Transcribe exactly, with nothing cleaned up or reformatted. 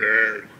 Okay.